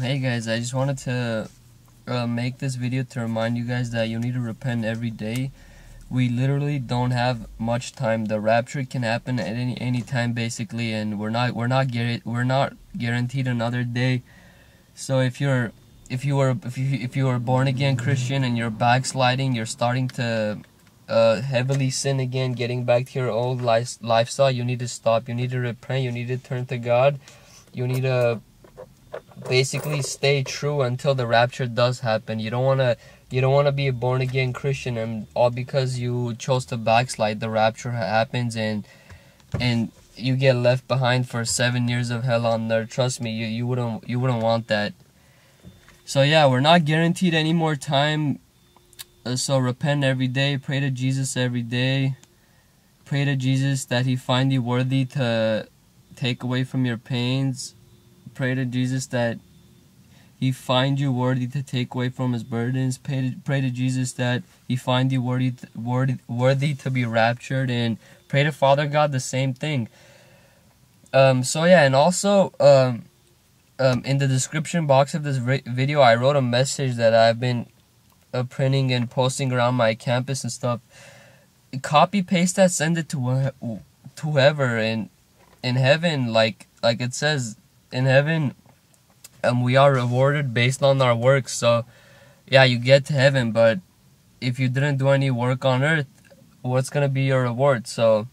Hey guys, I just wanted to make this video to remind you guys that you need to repent every day. We literally don't have much time. The rapture can happen at any time basically, and we're not guaranteed another day. So if you are born again Christian and you're backsliding, you're starting to heavily sin again, getting back to your old lifestyle, you need to stop. You need to repent. You need to turn to God. You need to basically stay true until the rapture does happen. You don't want to be a born again Christian and all because you chose to backslide. The rapture happens and you get left behind for 7 years of hell on there. Trust me, you wouldn't want that. So yeah, we're not guaranteed any more time. So repent every day, pray to Jesus every day. Pray to Jesus that he find you worthy to take away from your pains. Pray to Jesus that he find you worthy to take away from his burdens. Pray to Jesus that he find you worthy to be raptured, and pray to Father God the same thing. So yeah, and also in the description box of this video, I wrote a message that I've been printing and posting around my campus and stuff. Copy paste that, send it to whoever, and in heaven, like it says, in heaven, we are rewarded based on our works. So yeah, you get to heaven, but if you didn't do any work on earth, what's gonna be your reward? So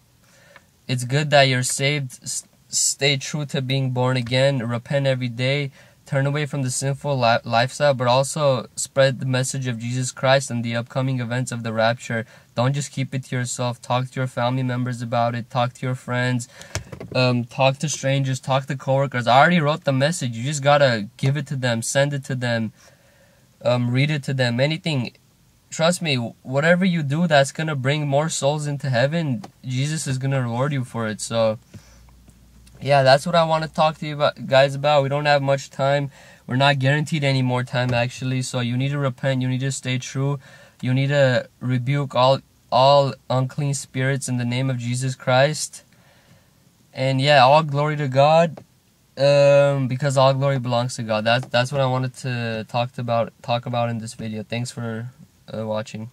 it's good that you're saved. Stay true to being born again. Repent every day. Turn away from the sinful lifestyle, but also spread the message of Jesus Christ and the upcoming events of the rapture. Don't just keep it to yourself. Talk to your family members about it. Talk to your friends. Talk to strangers. Talk to coworkers. I already wrote the message. You just gotta give it to them. Send it to them. Read it to them. Anything. Trust me, whatever you do that's gonna bring more souls into heaven, Jesus is gonna reward you for it. So yeah, that's what I want to talk to you guys about. We don't have much time. We're not guaranteed any more time, actually. So you need to repent. You need to stay true. You need to rebuke all unclean spirits in the name of Jesus Christ. And yeah, all glory to God, because all glory belongs to God. That's what I wanted to talk about in this video. Thanks for watching.